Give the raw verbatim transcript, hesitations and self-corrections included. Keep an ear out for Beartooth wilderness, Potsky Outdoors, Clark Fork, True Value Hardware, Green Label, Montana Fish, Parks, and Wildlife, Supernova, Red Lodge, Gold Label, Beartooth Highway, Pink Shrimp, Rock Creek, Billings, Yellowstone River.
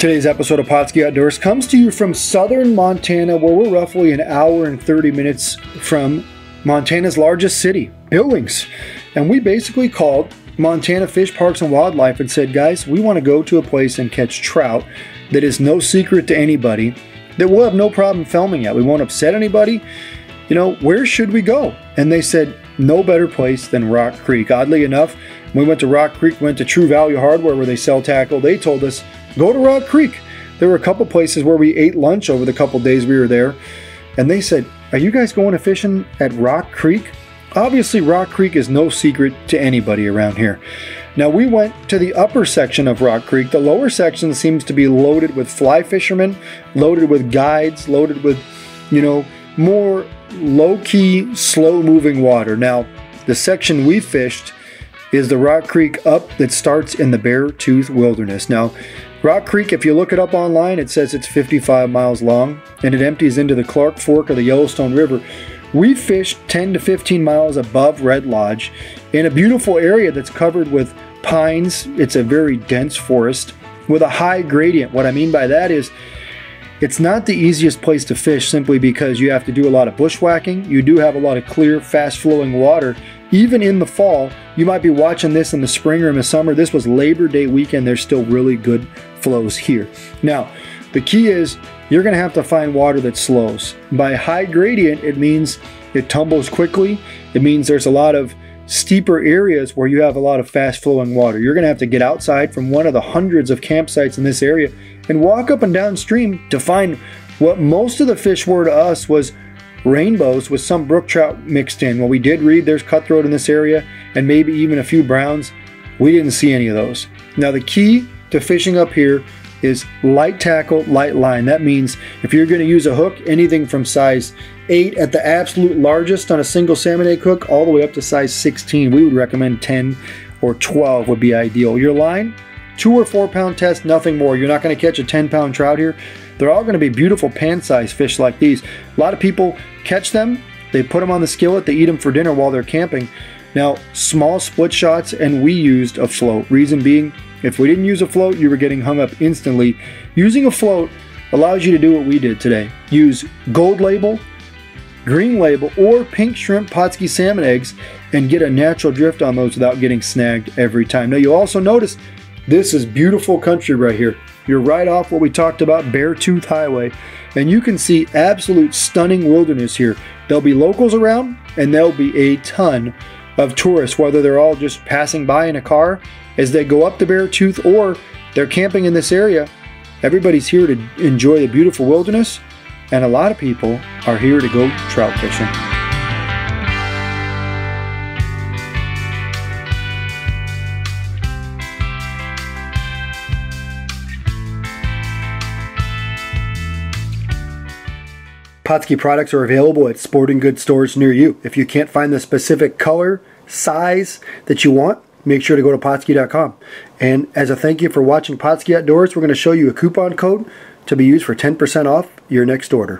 Today's episode of Potsky Outdoors comes to you from southern Montana, where we're roughly an hour and thirty minutes from Montana's largest city, Billings. And we basically called Montana Fish, Parks, and Wildlife and said, guys, we want to go to a place and catch trout that is no secret to anybody, that we'll have no problem filming at. We won't upset anybody. You know, where should we go? And they said, no better place than Rock Creek. Oddly enough, when we went to Rock Creek, we went to True Value Hardware where they sell tackle. They told us, go to Rock Creek. There were a couple places where we ate lunch over the couple days we were there, and they said, are you guys going to fishing at Rock Creek? Obviously, Rock Creek is no secret to anybody around here. Now, we went to the upper section of Rock Creek. The lower section seems to be loaded with fly fishermen, loaded with guides, loaded with, you know, more low-key, slow-moving water. Now, the section we fished is the Rock Creek up that starts in the Beartooth wilderness. Now, Rock Creek, if you look it up online, it says it's fifty-five miles long, and it empties into the Clark Fork of the Yellowstone River. We fished ten to fifteen miles above Red Lodge in a beautiful area that's covered with pines. It's a very dense forest with a high gradient. What I mean by that is it's not the easiest place to fish simply because you have to do a lot of bushwhacking. You do have a lot of clear, fast-flowing water. Even in the fall, you might be watching this in the spring or in the summer. This was Labor Day weekend. There's still really good flows here. Now, the key is you're going to have to find water that slows. By high gradient, it means it tumbles quickly. It means there's a lot of steeper areas where you have a lot of fast-flowing water. You're going to have to get outside from one of the hundreds of campsites in this area and walk up and downstream to find what most of the fish were to us was rainbows with some brook trout mixed in. Well, we did read there's cutthroat in this area and maybe even a few browns. We didn't see any of those. Now, the key to fishing up here is light tackle, light line. That means if you're going to use a hook, anything from size eight at the absolute largest on a single salmon egg hook all the way up to size sixteen. We would recommend ten or twelve would be ideal. Your line, two or four pound test, nothing more. You're not going to catch a ten pound trout here. They're all going to be beautiful pan-sized fish like these. A lot of people catch them, they put them on the skillet, they eat them for dinner while they're camping. Now, small split shots, and we used a float. Reason being, if we didn't use a float, you were getting hung up instantly. Using a float allows you to do what we did today. Use Gold Label, Green Label, or Pink Shrimp Potsky salmon eggs and get a natural drift on those without getting snagged every time. Now, you'll also notice this is beautiful country right here. You're right off what we talked about, Beartooth Highway, and you can see absolute stunning wilderness here. There'll be locals around, and there'll be a ton of tourists, whether they're all just passing by in a car as they go up the Beartooth or they're camping in this area. Everybody's here to enjoy the beautiful wilderness, and a lot of people are here to go trout fishing. Potsky products are available at sporting goods stores near you. If you can't find the specific color, size that you want, make sure to go to Potsky dot com. And as a thank you for watching Potsky Outdoors, we're going to show you a coupon code to be used for ten percent off your next order.